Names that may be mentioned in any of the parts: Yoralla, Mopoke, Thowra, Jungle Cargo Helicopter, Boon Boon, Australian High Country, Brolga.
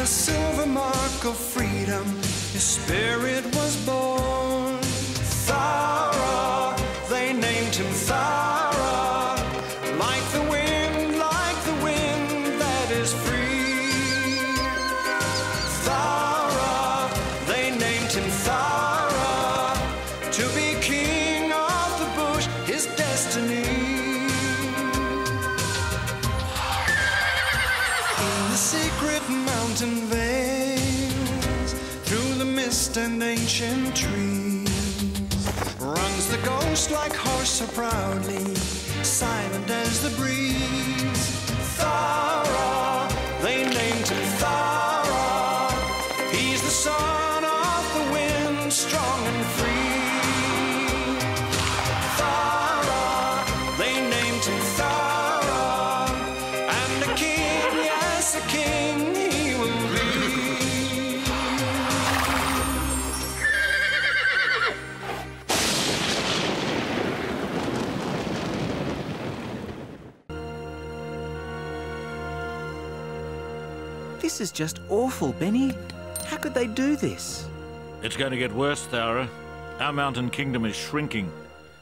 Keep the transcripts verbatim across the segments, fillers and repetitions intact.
the silver mark of freedom, his spirit was born. Thowra, they named him Thowra, like the wind, like the wind that is free. Thowra, they named him Thowra, to be king of the bush, his destiny. Secret mountain veils, through the mist and ancient trees, runs the ghost like horse so proudly, silent as the breeze. Thowra, they named him Thowra, he's the son of the wind, strong and free. Thowra, they named him Thowra, and the king, yes, a king he will be. This is just awful, Benny. How could they do this? It's going to get worse, Thowra. Our mountain kingdom is shrinking.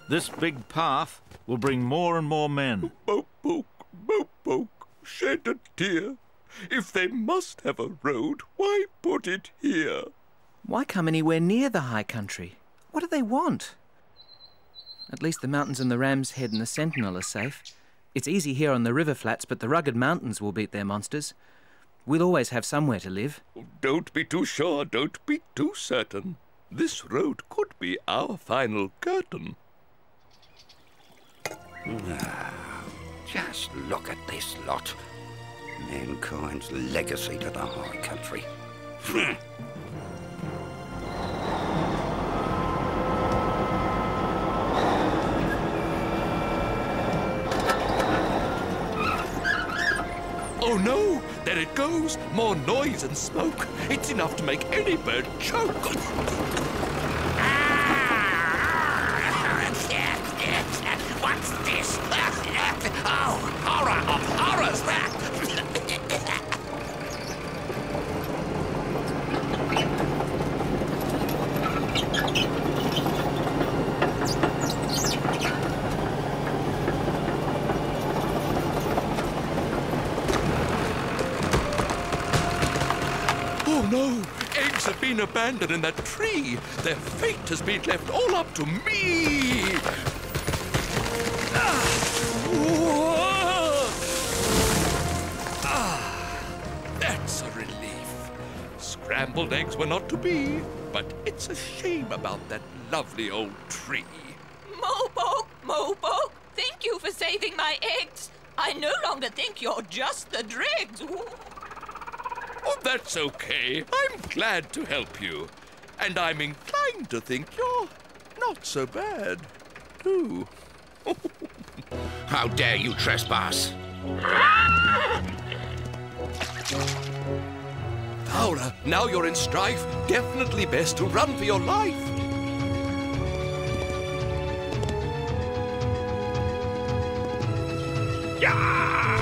This big path will bring more and more men. Mopoke, Mopoke, shed a tear. If they must have a road, why put it here? Why come anywhere near the high country? What do they want? At least the mountains and the Ram's Head and the Sentinel are safe. It's easy here on the river flats, but the rugged mountains will beat their monsters. We'll always have somewhere to live. Don't be too sure, don't be too certain. This road could be our final curtain. Just look at this lot. Mankind's legacy to the high country. Oh no! There it goes! More noise and smoke! It's enough to make any bird choke! What's this? Oh, horror of horrors! No, eggs have been abandoned in that tree. Their fate has been left all up to me. Ah, ah, that's a relief. Scrambled eggs were not to be, but it's a shame about that lovely old tree. Mopoke, Mopoke, thank you for saving my eggs. I no longer think you're just the dregs. Oh, that's okay. I'm glad to help you. And I'm inclined to think you're not so bad, too. How dare you trespass? Thowra, now you're in strife. Definitely best to run for your life. Yeah!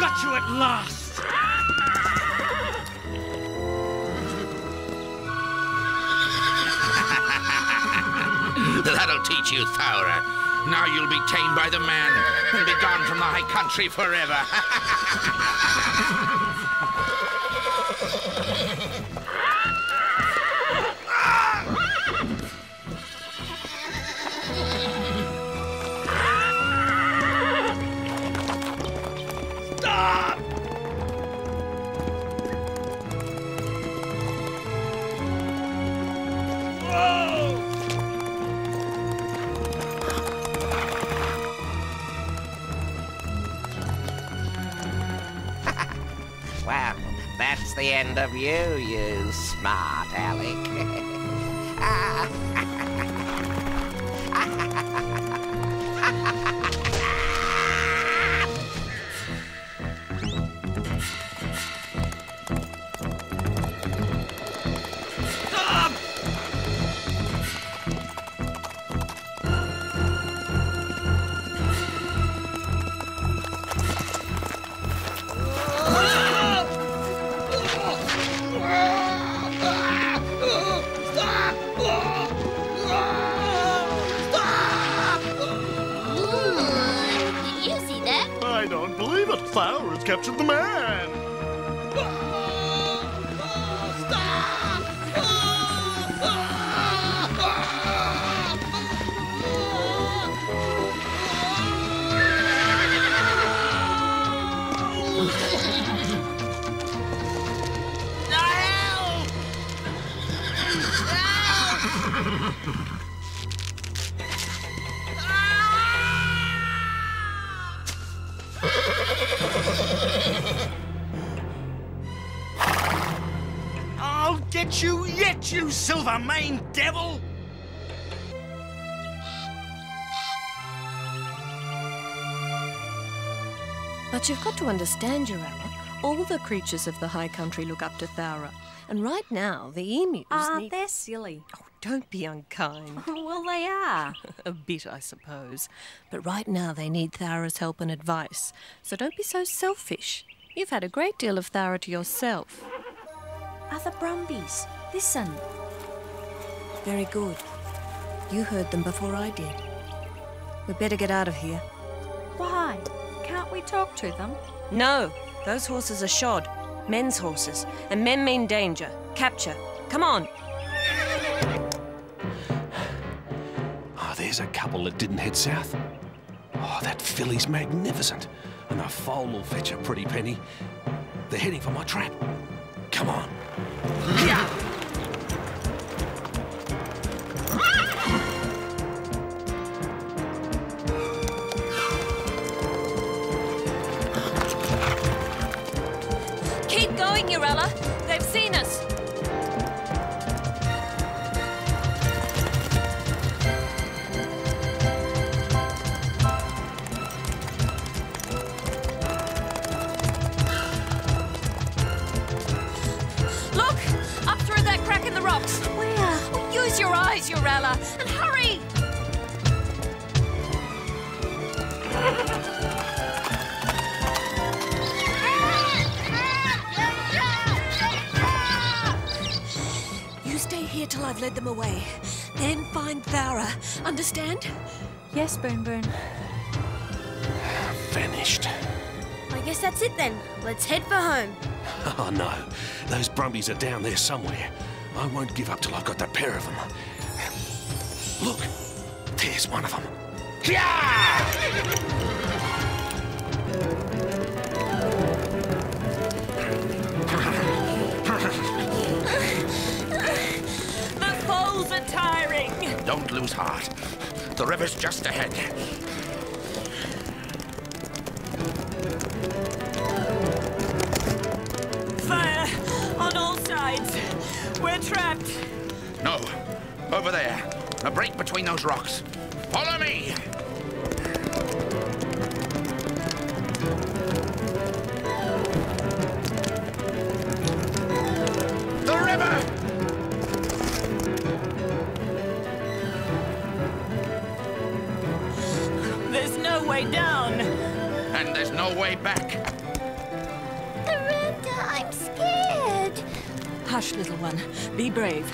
Got you at last! That'll teach you, Thowra. Now you'll be tamed by the man and be gone from the high country forever. That's the end of you, you smart Alec. Thowra has captured the man! I'll get you yet, you silver-maned devil! But you've got to understand, Yoralla, all the creatures of the high country look up to Thowra. And right now, the emus Ah, need... they're silly. Oh, don't be unkind. Well, they are. A bit, I suppose. But right now, they need Thowra's help and advice. So don't be so selfish. You've had a great deal of Thowra to yourself. Other brumbies, listen. Very good. You heard them before I did. We'd better get out of here. Why? Can't we talk to them? No. Those horses are shod. Men's horses. And men mean danger. Capture. Come on. Ah, oh, there's a couple that didn't head south. Oh, that filly's magnificent. And the foal will fetch a pretty penny. They're heading for my trap. Come on. Yeah. Keep going, Yoralla. They've seen us. Yoralla, and hurry! You stay here till I've led them away. Then find Thowra. Understand? Yes, Boon Boon. Vanished. I guess that's it then. Let's head for home. Oh no. Those brumbies are down there somewhere. I won't give up till I've got that pair of them. Look, there's one of them. Yeah! The foals are tiring. Don't lose heart. The river's just ahead. Fire on all sides. We're trapped. No, over there. A break between those rocks. Follow me! The river! There's no way down. And there's no way back. The river, I'm scared. Hush, little one. Be brave.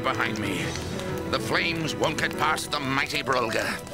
Behind me. The flames won't get past the mighty Brolga.